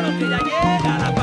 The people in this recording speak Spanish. hermano, que ya llega la